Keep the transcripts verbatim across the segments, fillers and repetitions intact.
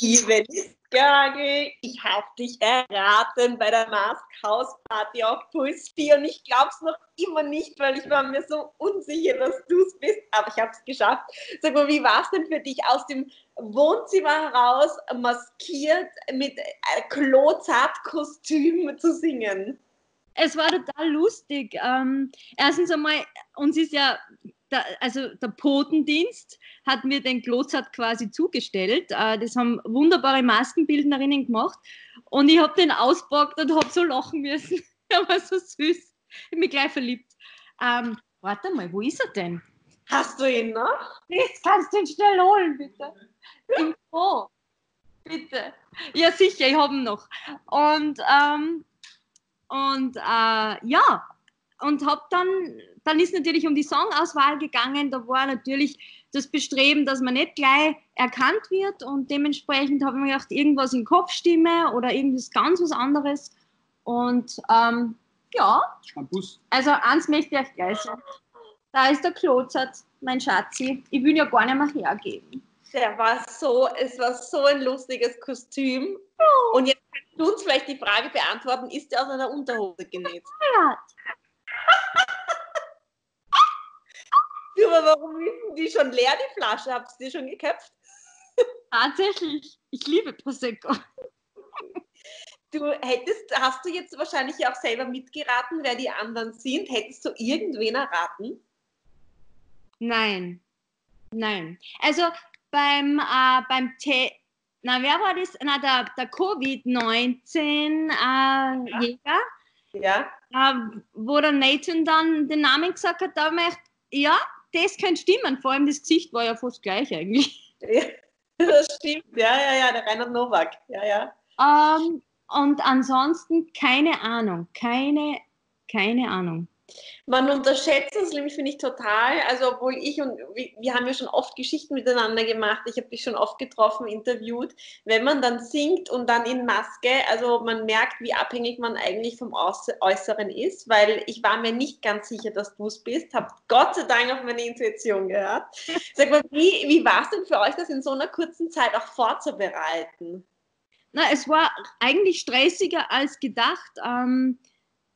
Liebe Lizz Görgl, ich habe dich erraten bei der Masked Houseparty auf Puls vier und ich glaube es noch immer nicht, weil ich war mir so unsicher, dass du es bist, aber ich habe es geschafft. Sag mal, wie war es denn für dich aus dem Wohnzimmer heraus, maskiert mit Klozart-Kostüm zu singen? Es war total lustig. Ähm, erstens einmal, uns ist ja... Also der Potendienst hat mir den Klozart quasi zugestellt. Das haben wunderbare Maskenbildnerinnen gemacht. Und ich habe den ausgepackt und habe so lachen müssen. Er war so süß. Ich habe mich gleich verliebt. Ähm, warte mal, wo ist er denn? Hast du ihn noch? Jetzt kannst du ihn schnell holen, bitte. Im Po. Bitte. Ja, sicher, ich habe ihn noch. Und, ähm, und äh, ja, und habe dann... Dann ist natürlich um die Songauswahl gegangen, da war natürlich das Bestreben, dass man nicht gleich erkannt wird und dementsprechend habe ich mir gedacht, irgendwas in Kopfstimme oder irgendwas ganz was anderes und ähm, ja, also eins möchte ich euch gleich sagen, da ist der Klozart, mein Schatzi, ich will ja gar nicht mehr hergeben. Der war so, es war so ein lustiges Kostüm und jetzt kannst du uns vielleicht die Frage beantworten, ist der aus einer Unterhose genäht? Aber warum wissen die schon leer, die Flasche? Habt ihr die schon geköpft? Tatsächlich. Ich liebe Prosecco. Du hättest, hast du jetzt wahrscheinlich auch selber mitgeraten, wer die anderen sind? Hättest du irgendwen erraten? Nein. Nein. Also beim, äh, beim T... Na, wer war das? Na, der, der Covid neunzehn-Jäger. Äh, ja. ja. Äh, wo der Nathan dann den Namen gesagt hat, da haben wir echt, ja, das kann stimmen, vor allem das Gesicht war ja fast gleich eigentlich. Ja, das stimmt, ja, ja, ja, der Reinhard Nowak, ja, ja. Um, und ansonsten keine Ahnung, keine, keine Ahnung. Man unterschätzt es nämlich, finde ich, total, also obwohl ich und wir haben ja schon oft Geschichten miteinander gemacht, ich habe dich schon oft getroffen, interviewt, wenn man dann singt und dann in Maske, also man merkt, wie abhängig man eigentlich vom Äußeren ist, weil ich war mir nicht ganz sicher, dass du es bist, habe Gott sei Dank auf meine Intuition gehört. Sag mal, wie, wie war es denn für euch, das in so einer kurzen Zeit auch vorzubereiten? Na, es war eigentlich stressiger als gedacht, ähm,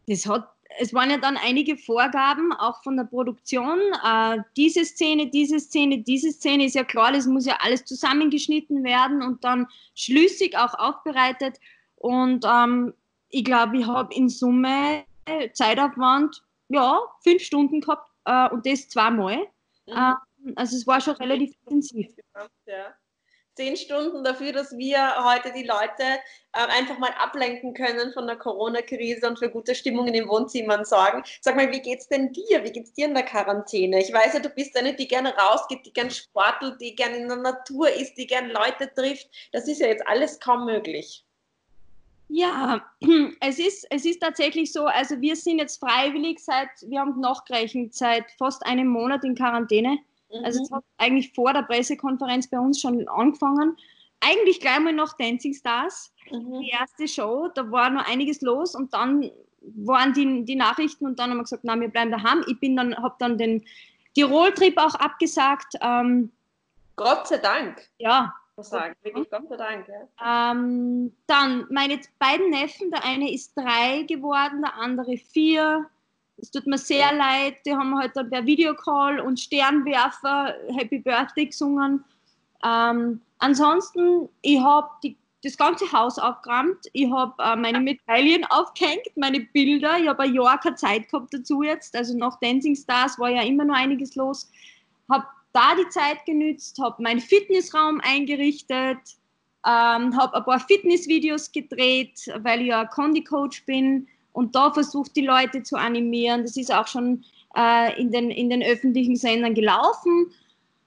das hat Es waren ja dann einige Vorgaben, auch von der Produktion. Äh, diese Szene, diese Szene, diese Szene ist ja klar, das muss ja alles zusammengeschnitten werden und dann schlüssig auch aufbereitet. Und ähm, ich glaube, ich habe in Summe Zeitaufwand, ja, fünf Stunden gehabt äh, und das zweimal. Mhm. Äh, also es war schon relativ intensiv. Ja. Zehn Stunden dafür, dass wir heute die Leute äh, einfach mal ablenken können von der Corona-Krise und für gute Stimmung in den Wohnzimmern sorgen. Sag mal, wie geht's denn dir? Wie geht's dir in der Quarantäne? Ich weiß ja, du bist eine, die gerne rausgeht, die gerne sportelt, die gerne in der Natur ist, die gerne Leute trifft. Das ist ja jetzt alles kaum möglich. Ja, es ist, es ist tatsächlich so, also wir sind jetzt freiwillig seit, wir haben nachgerechnet, seit fast einem Monat in Quarantäne. Also es hat eigentlich vor der Pressekonferenz bei uns schon angefangen. Eigentlich gleich mal nach Dancing Stars, mhm. die erste Show, da war noch einiges los und dann waren die, die Nachrichten und dann haben wir gesagt, nein, wir bleiben daheim. Ich bin dann, habe dann den Tirol-Trip auch abgesagt. Ähm, Gott sei Dank. Ja. Muss sagen, wirklich Gott sei Dank. Ja. Ähm, dann meine beiden Neffen, der eine ist drei geworden, der andere vier. Es tut mir sehr leid, die haben halt dann per Videocall und Sternwerfer Happy Birthday gesungen. Ähm, ansonsten, ich habe das ganze Haus aufgeräumt, ich habe äh, meine Medaillen aufgehängt, meine Bilder, ich habe ein Jahr keine Zeit gehabt dazu jetzt, also nach Dancing Stars war ja immer noch einiges los. Habe da die Zeit genützt, habe meinen Fitnessraum eingerichtet, ähm, habe ein paar Fitnessvideos gedreht, weil ich ja Condi-Coach bin. Und da versucht die Leute zu animieren. Das ist auch schon äh, in, den, in den öffentlichen Sendern gelaufen.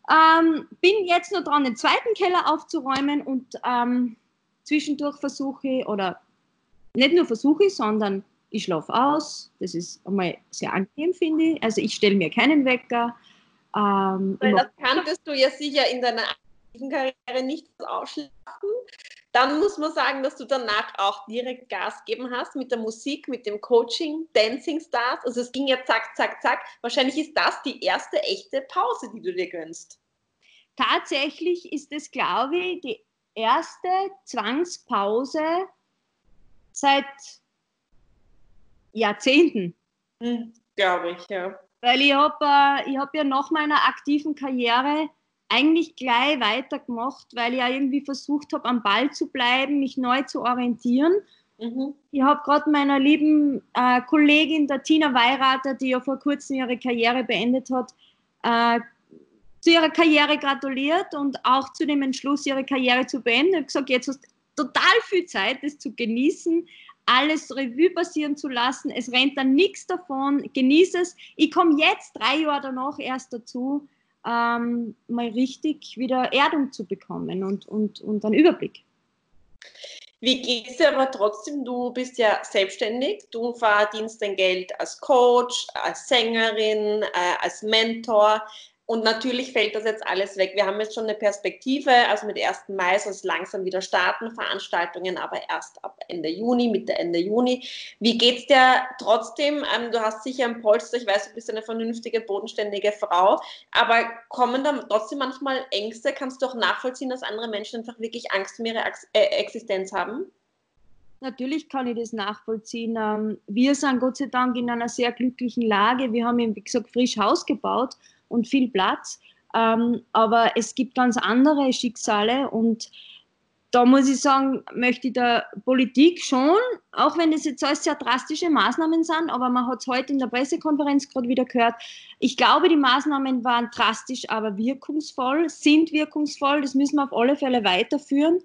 Ähm, bin jetzt noch dran, den zweiten Keller aufzuräumen und ähm, zwischendurch versuche ich, oder nicht nur versuche ich, sondern ich schlafe aus. Das ist einmal sehr angenehm, finde ich. Also ich stelle mir keinen Wecker. Ähm, Weil das kanntest du ja sicher in deiner aktiven Karriere nicht ausschlafen. Dann muss man sagen, dass du danach auch direkt Gas gegeben hast mit der Musik, mit dem Coaching, Dancing Stars. Also es ging ja zack, zack, zack. Wahrscheinlich ist das die erste echte Pause, die du dir gönnst. Tatsächlich ist es, glaube ich, die erste Zwangspause seit Jahrzehnten. Mhm, glaube ich, ja. Weil ich habe äh, ich hab ja nach meiner aktiven Karriere eigentlich gleich weitergemacht, weil ich ja irgendwie versucht habe, am Ball zu bleiben, mich neu zu orientieren. Mhm. Ich habe gerade meiner lieben äh, Kollegin, der Tina Weirather, die ja vor kurzem ihre Karriere beendet hat, äh, zu ihrer Karriere gratuliert und auch zu dem Entschluss, ihre Karriere zu beenden. Ich habe gesagt, jetzt hast du total viel Zeit, das zu genießen, alles Revue passieren zu lassen. Es rennt dann nichts davon, genieße es. Ich komme jetzt drei Jahre danach erst dazu, ähm, mal richtig wieder Erdung zu bekommen und, und, und einen Überblick. Wie geht es aber trotzdem? Du bist ja selbstständig, du verdienst dein Geld als Coach, als Sängerin, äh, als Mentor und natürlich fällt das jetzt alles weg. Wir haben jetzt schon eine Perspektive, also mit ersten Mai soll es langsam wieder starten, Veranstaltungen aber erst ab Ende Juni, Mitte Ende Juni. Wie geht es dir trotzdem? Ähm, du hast sicher ein Polster, ich weiß, du bist eine vernünftige, bodenständige Frau, aber kommen da trotzdem manchmal Ängste? Kannst du auch nachvollziehen, dass andere Menschen einfach wirklich Angst um ihre Existenz haben? Natürlich kann ich das nachvollziehen. Wir sind Gott sei Dank in einer sehr glücklichen Lage. Wir haben eben, wie gesagt, frisch Haus gebaut und viel Platz. Aber es gibt ganz andere Schicksale und da muss ich sagen, möchte ich der Politik schon, auch wenn das jetzt alles sehr drastische Maßnahmen sind, aber man hat es heute in der Pressekonferenz gerade wieder gehört, ich glaube, die Maßnahmen waren drastisch, aber wirkungsvoll, sind wirkungsvoll, das müssen wir auf alle Fälle weiterführen.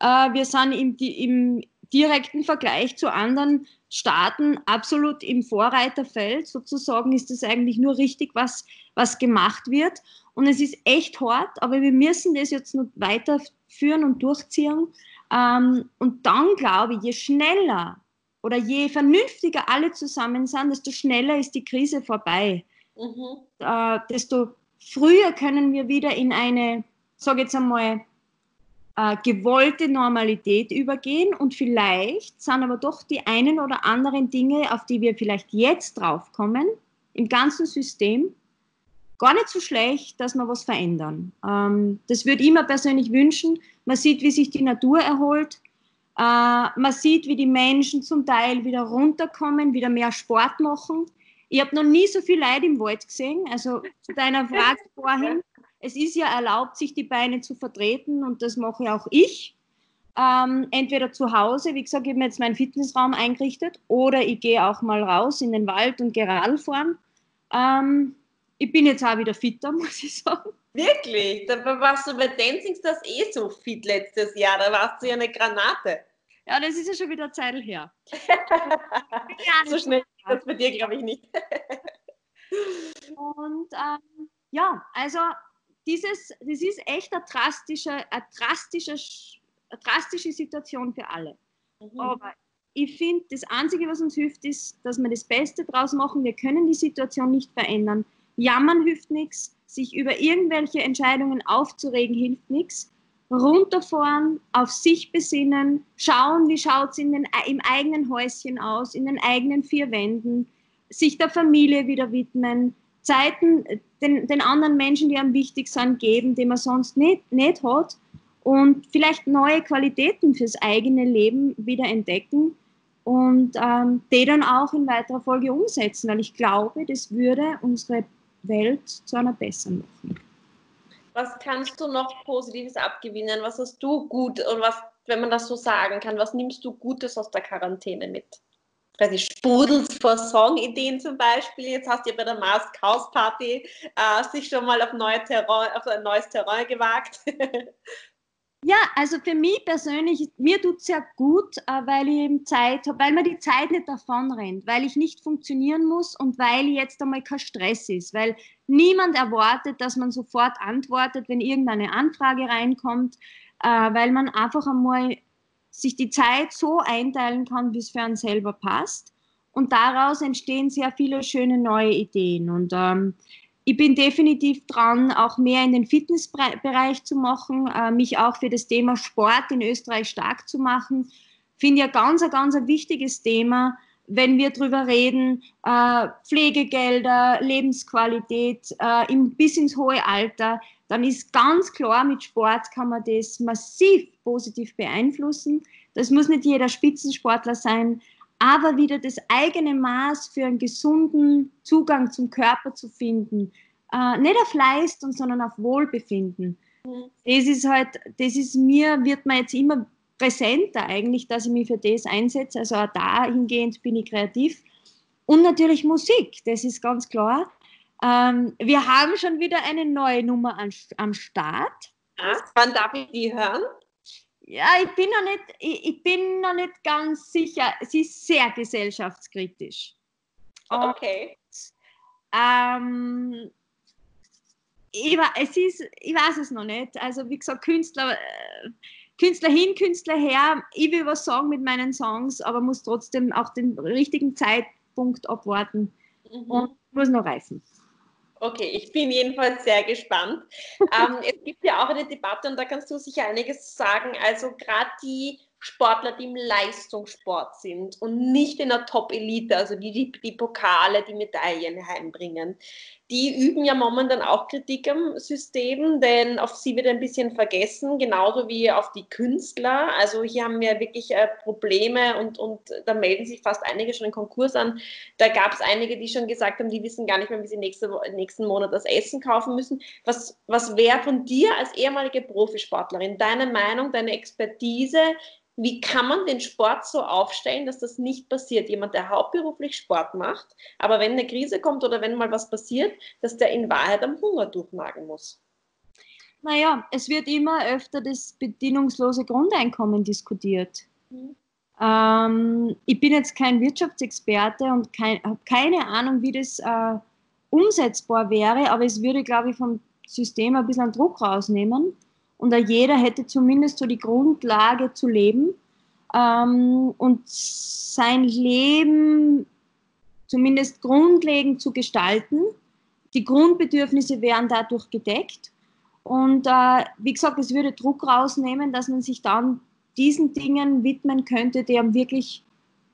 Wir sind im, im direkten Vergleich zu anderen Staaten absolut im Vorreiterfeld. Sozusagen ist das eigentlich nur richtig, was, was gemacht wird. Und es ist echt hart, aber wir müssen das jetzt noch weiterführen und durchziehen. Ähm, und dann glaube ich, je schneller oder je vernünftiger alle zusammen sind, desto schneller ist die Krise vorbei. Mhm. Äh, desto früher können wir wieder in eine, sage jetzt einmal, Äh, gewollte Normalität übergehen und vielleicht sind aber doch die einen oder anderen Dinge, auf die wir vielleicht jetzt draufkommen, im ganzen System, gar nicht so schlecht, dass wir was verändern. Ähm, das würde ich mir persönlich wünschen. Man sieht, wie sich die Natur erholt, äh, man sieht, wie die Menschen zum Teil wieder runterkommen, wieder mehr Sport machen. Ich habe noch nie so viel Leid im Wald gesehen, also zu deiner Frage vorhin. Es ist ja erlaubt, sich die Beine zu vertreten und das mache auch ich. Ähm, entweder zu Hause, wie gesagt, ich habe mir jetzt meinen Fitnessraum eingerichtet oder ich gehe auch mal raus in den Wald und gehe Radl fahren. Ähm, ich bin jetzt auch wieder fitter, muss ich sagen. Wirklich? Da warst du bei Dancing Stars eh so fit letztes Jahr, da warst du ja eine Granate. Ja, das ist ja schon wieder eine Zeit her. So schnell geht das bei dir, glaube ich, nicht. Und ähm, ja, also... Dieses, das ist echt eine drastische, eine drastische, eine drastische Situation für alle. Mhm. Aber ich finde, das Einzige, was uns hilft, ist, dass wir das Beste draus machen. Wir können die Situation nicht verändern. Jammern hilft nichts. Sich über irgendwelche Entscheidungen aufzuregen hilft nichts. Runterfahren, auf sich besinnen, schauen, wie schaut es im eigenen Häuschen aus, in den eigenen vier Wänden, sich der Familie wieder widmen, Zeiten den, den anderen Menschen, die einem wichtig sind, geben, die man sonst nicht, nicht hat und vielleicht neue Qualitäten fürs eigene Leben wieder entdecken und ähm, die dann auch in weiterer Folge umsetzen, weil ich glaube, das würde unsere Welt zu einer besseren machen. Was kannst du noch Positives abgewinnen? Was hast du gut und was, wenn man das so sagen kann, was nimmst du Gutes aus der Quarantäne mit? Die Sprudels vor Songideen zum Beispiel. Jetzt hast du ja bei der Masked Houseparty äh, sich schon mal auf, neue Terrain, auf ein neues Terrain gewagt. Ja, also für mich persönlich, mir tut es sehr gut, äh, weil ich eben Zeit habe, weil mir die Zeit nicht davon rennt, weil ich nicht funktionieren muss und weil jetzt einmal kein Stress ist, weil niemand erwartet, dass man sofort antwortet, wenn irgendeine Anfrage reinkommt, äh, weil man einfach einmal sich die Zeit so einteilen kann, wie es für einen selber passt. Und daraus entstehen sehr viele schöne neue Ideen. Und ähm, ich bin definitiv dran, auch mehr in den Fitnessbereich zu machen, äh, mich auch für das Thema Sport in Österreich stark zu machen. Finde ja ganz, ganz ein wichtiges Thema, wenn wir drüber reden, äh, Pflegegelder, Lebensqualität äh, im, bis ins hohe Alter, dann ist ganz klar, mit Sport kann man das massiv positiv beeinflussen. Das muss nicht jeder Spitzensportler sein, aber wieder das eigene Maß für einen gesunden Zugang zum Körper zu finden. Äh, nicht auf Leistung, sondern auf Wohlbefinden. Mhm. Das ist halt, das ist mir, wird mir jetzt immer präsenter eigentlich, dass ich mich für das einsetze. Also auch dahingehend bin ich kreativ. Und natürlich Musik, das ist ganz klar. Ähm, wir haben schon wieder eine neue Nummer an, am Start. Ach, wann darf ich die hören? Ja, ich bin noch nicht, ich, ich bin noch nicht ganz sicher. Sie ist sehr gesellschaftskritisch. Okay. Und, ähm, ich, es ist, ich weiß es noch nicht. Also wie gesagt, Künstler... Äh, Künstler hin, Künstler her, ich will was sagen mit meinen Songs, aber muss trotzdem auch den richtigen Zeitpunkt abwarten mhm. und muss noch reifen. Okay, ich bin jedenfalls sehr gespannt. ähm, es gibt ja auch eine Debatte und da kannst du sicher einiges sagen. Also gerade die Sportler, die im Leistungssport sind und nicht in der Top-Elite, also die, die die Pokale, die Medaillen heimbringen, die üben ja momentan auch Kritik am System, denn auf sie wird ein bisschen vergessen, genauso wie auf die Künstler. Also hier haben wir wirklich äh, Probleme und, und da melden sich fast einige schon in Konkurs an. Da gab es einige, die schon gesagt haben, die wissen gar nicht mehr, wie sie nächste, nächsten Monat das Essen kaufen müssen. Was, was wäre von dir als ehemalige Profisportlerin deine Meinung, deine Expertise? Wie kann man den Sport so aufstellen, dass das nicht passiert? Jemand, der hauptberuflich Sport macht, aber wenn eine Krise kommt oder wenn mal was passiert, dass der in Wahrheit am Hunger durchnagen muss. Naja, es wird immer öfter das bedingungslose Grundeinkommen diskutiert. Mhm. Ähm, ich bin jetzt kein Wirtschaftsexperte und kein, habe keine Ahnung, wie das äh, umsetzbar wäre, aber es würde, glaube ich, vom System ein bisschen Druck rausnehmen. Und jeder hätte zumindest so die Grundlage zu leben ähm, und sein Leben zumindest grundlegend zu gestalten. Die Grundbedürfnisse wären dadurch gedeckt. Und äh, wie gesagt, es würde Druck rausnehmen, dass man sich dann diesen Dingen widmen könnte, die einem wirklich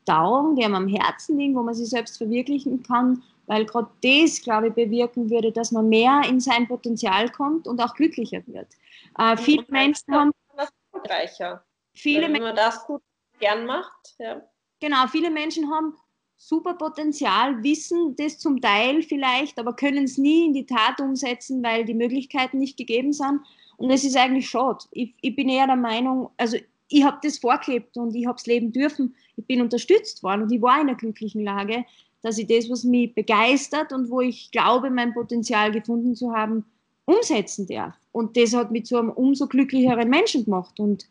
dauern, die einem am Herzen liegen, wo man sich selbst verwirklichen kann, weil gerade das, glaube ich, bewirken würde, dass man mehr in sein Potenzial kommt und auch glücklicher wird. Äh, viele Menschen haben das erfolgreicher. Viele Wenn man Menschen, das gut gern macht. Ja. Genau, viele Menschen haben super Potenzial, wissen das zum Teil vielleicht, aber können es nie in die Tat umsetzen, weil die Möglichkeiten nicht gegeben sind. Und es ist eigentlich schade. Ich, ich bin eher der Meinung, also ich habe das vorgelebt und ich habe es leben dürfen. Ich bin unterstützt worden und ich war in einer glücklichen Lage, dass ich das, was mich begeistert und wo ich glaube, mein Potenzial gefunden zu haben, umsetzen darf. Und das hat mich zu einem umso glücklicheren Menschen gemacht. Und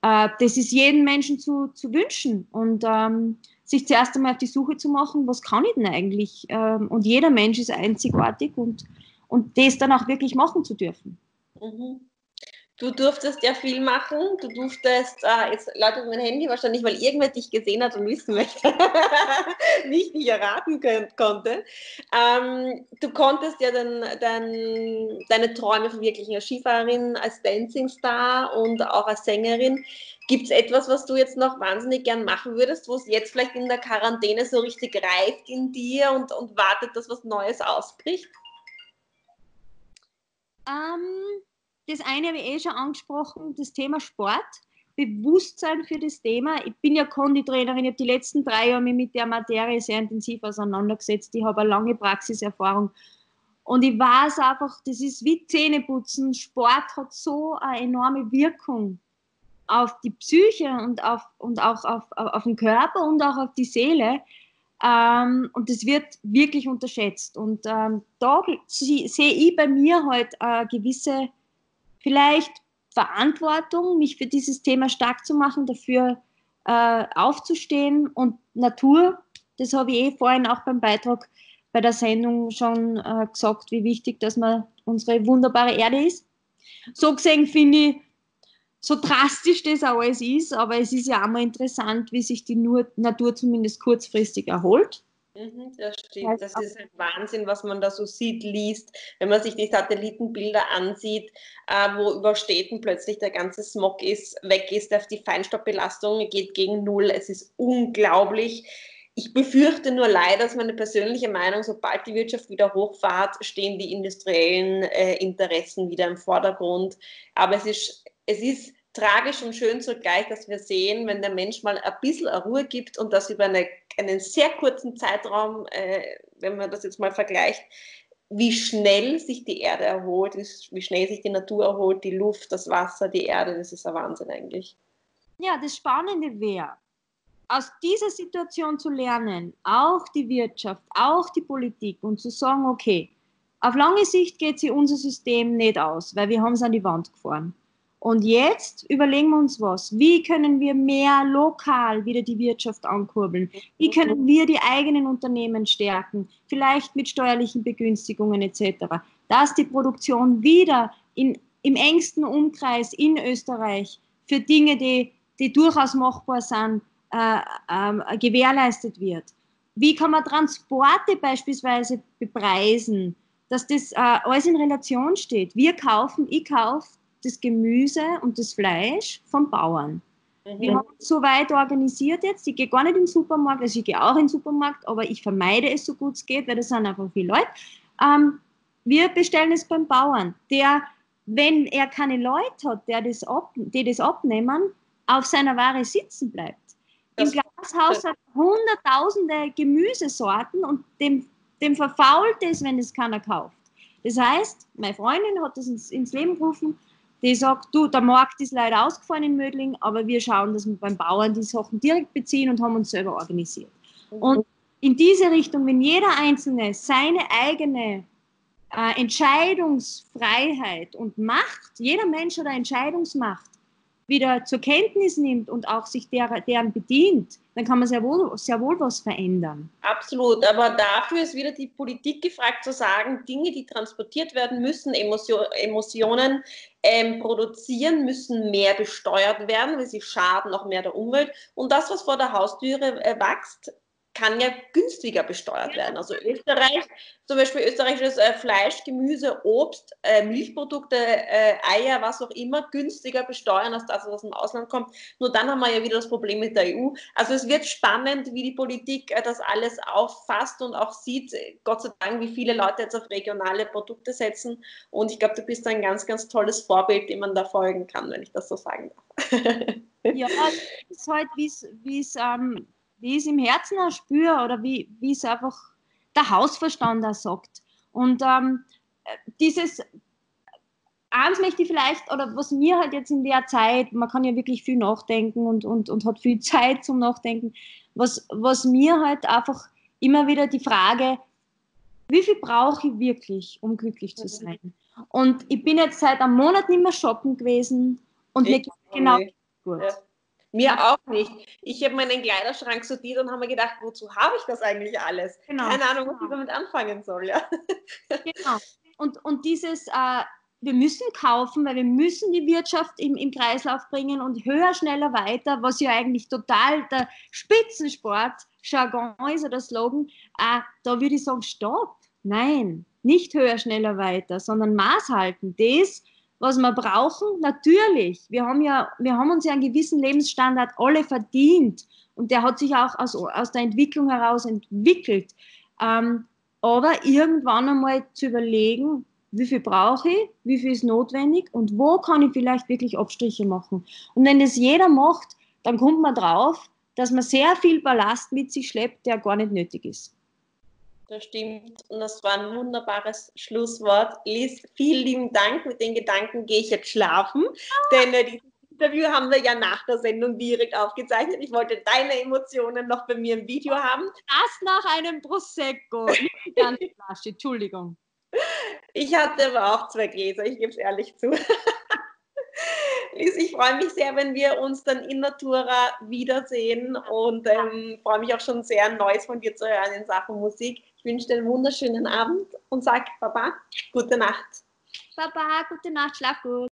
äh, das ist jedem Menschen zu, zu wünschen. Und ähm, sich zuerst einmal auf die Suche zu machen, was kann ich denn eigentlich? Ähm, und jeder Mensch ist einzigartig und, und das dann auch wirklich machen zu dürfen. Mhm. Du durftest ja viel machen. Du durftest, äh, jetzt läutet mein Handy wahrscheinlich, weil irgendwer dich gesehen hat und wissen möchte, nicht dich erraten könnt, konnte. Ähm, du konntest ja dein, dein, deine Träume verwirklichen als Skifahrerin, als Dancing Star und auch als Sängerin. Gibt es etwas, was du jetzt noch wahnsinnig gern machen würdest, wo es jetzt vielleicht in der Quarantäne so richtig reift in dir und, und wartet, dass was Neues ausbricht? Ähm... Um Das eine habe ich eh schon angesprochen, das Thema Sport, Bewusstsein für das Thema. Ich bin ja Konditrainerin, ich habe die letzten drei Jahre mich mit der Materie sehr intensiv auseinandergesetzt. Ich habe eine lange Praxiserfahrung und ich weiß einfach, das ist wie Zähneputzen. Sport hat so eine enorme Wirkung auf die Psyche und, auf, und auch auf, auf, auf den Körper und auch auf die Seele. Ähm, und das wird wirklich unterschätzt. Und ähm, da sehe ich bei mir halt äh, gewisse vielleicht Verantwortung, mich für dieses Thema stark zu machen, dafür äh, aufzustehen und Natur, das habe ich eh vorhin auch beim Beitrag bei der Sendung schon äh, gesagt, wie wichtig, dass man unsere wunderbare Erde ist. So gesehen finde ich, so drastisch das auch alles ist, aber es ist ja auch mal interessant, wie sich die Nur- Natur zumindest kurzfristig erholt. Das stimmt, das ist ein Wahnsinn, was man da so sieht, liest, wenn man sich die Satellitenbilder ansieht, wo über Städten plötzlich der ganze Smog ist, weg ist, die Feinstaubbelastung geht gegen Null, es ist unglaublich. Ich befürchte nur leider, dass meine persönliche Meinung, sobald die Wirtschaft wieder hochfahrt, stehen die industriellen äh, Interessen wieder im Vordergrund. Aber es ist, es ist tragisch und schön zugleich, dass wir sehen, wenn der Mensch mal ein bisschen Ruhe gibt und das über eine, einen sehr kurzen Zeitraum, äh, wenn man das jetzt mal vergleicht, wie schnell sich die Erde erholt, wie schnell sich die Natur erholt, die Luft, das Wasser, die Erde, das ist ein Wahnsinn eigentlich. Ja, das Spannende wäre, aus dieser Situation zu lernen, auch die Wirtschaft, auch die Politik und zu sagen, okay, auf lange Sicht geht sich unser System nicht aus, weil wir haben es an die Wand gefahren. Und jetzt überlegen wir uns was, wie können wir mehr lokal wieder die Wirtschaft ankurbeln? Wie können wir die eigenen Unternehmen stärken? Vielleicht mit steuerlichen Begünstigungen et cetera. Dass die Produktion wieder in, im engsten Umkreis in Österreich für Dinge, die, die durchaus machbar sind, Äh, äh, gewährleistet wird. Wie kann man Transporte beispielsweise bepreisen, dass das äh, alles in Relation steht? Wir kaufen, ich kaufe das Gemüse und das Fleisch vom Bauern. Mhm. Wir haben es so weit organisiert jetzt, ich gehe gar nicht in den Supermarkt, also ich gehe auch in den Supermarkt, aber ich vermeide es so gut es geht, weil das sind einfach viele Leute. Ähm, wir bestellen es beim Bauern, der, wenn er keine Leute hat, der das ab, die das abnehmen, auf seiner Ware sitzen bleibt. Im Glashaus hat hunderttausende Gemüsesorten und dem, dem verfault es, wenn es keiner kauft. Das heißt, meine Freundin hat das ins, ins Leben gerufen, die sagt, du, der Markt ist leider ausgefallen in Mödling, aber wir schauen, dass wir beim Bauern die Sachen direkt beziehen und haben uns selber organisiert. Und in diese Richtung, wenn jeder Einzelne seine eigene äh, Entscheidungsfreiheit und Macht, jeder Mensch hat eine Entscheidungsmacht, wieder zur Kenntnis nimmt und auch sich der, deren bedient, dann kann man sehr wohl, sehr wohl was verändern. Absolut, aber dafür ist wieder die Politik gefragt, zu sagen, Dinge, die transportiert werden müssen, Emotion, Emotionen ähm, produzieren, müssen mehr besteuert werden, weil sie schaden auch mehr der Umwelt. Und das, was vor der Haustüre äh, wächst, kann ja günstiger besteuert werden. Also Österreich, zum Beispiel österreichisches äh, Fleisch, Gemüse, Obst, äh, Milchprodukte, äh, Eier, was auch immer, günstiger besteuern als das, was aus dem Ausland kommt. Nur dann haben wir ja wieder das Problem mit der E U. Also es wird spannend, wie die Politik äh, das alles auffasst und auch sieht, Gott sei Dank, wie viele Leute jetzt auf regionale Produkte setzen. Und ich glaube, du bist ein ganz, ganz tolles Vorbild, dem man da folgen kann, wenn ich das so sagen darf. Ja, das ist halt, wie es... wie ich es im Herzen auch spüre oder wie, wie es einfach der Hausverstand auch sagt. Und ähm, dieses, eins möchte ich vielleicht, oder was mir halt jetzt in der Zeit, man kann ja wirklich viel nachdenken und, und, und hat viel Zeit zum Nachdenken, was, was mir halt einfach immer wieder die Frage, wie viel brauche ich wirklich, um glücklich zu sein? Und ich bin jetzt seit einem Monat nicht mehr shoppen gewesen und mir geht es genau gut. Ja. Mir auch nicht. Ich habe meinen Kleiderschrank sortiert und habe mir gedacht, wozu habe ich das eigentlich alles? Genau. Keine Ahnung, was ich damit anfangen soll. Ja. Genau. Und, und dieses, äh, wir müssen kaufen, weil wir müssen die Wirtschaft im, im Kreislauf bringen und höher, schneller, weiter, was ja eigentlich total der Spitzensport-Jargon ist oder Slogan, äh, da würde ich sagen, stopp. Nein, nicht höher, schneller, weiter, sondern Maß halten. Das was wir brauchen, natürlich. Wir haben, ja, wir haben uns ja einen gewissen Lebensstandard alle verdient und der hat sich auch aus, aus der Entwicklung heraus entwickelt. Ähm, aber irgendwann einmal zu überlegen, wie viel brauche ich, wie viel ist notwendig und wo kann ich vielleicht wirklich Abstriche machen. Und wenn das jeder macht, dann kommt man drauf, dass man sehr viel Ballast mit sich schleppt, der gar nicht nötig ist. Das stimmt und das war ein wunderbares Schlusswort. Lizz, vielen lieben Dank. Mit den Gedanken gehe ich jetzt schlafen, ah. denn äh, dieses Interview haben wir ja nach der Sendung direkt aufgezeichnet. Ich wollte deine Emotionen noch bei mir im Video haben. Das nach einem Prosecco. Nicht ganz Flasche, Entschuldigung. Ich hatte aber auch zwei Gläser, ich gebe es ehrlich zu. Lizz, ich freue mich sehr, wenn wir uns dann in Natura wiedersehen und ähm, freue mich auch schon sehr, Neues von dir zu hören in Sachen Musik. Ich wünsche dir einen wunderschönen Abend und sage Baba, gute Nacht. Baba, gute Nacht, schlaf gut.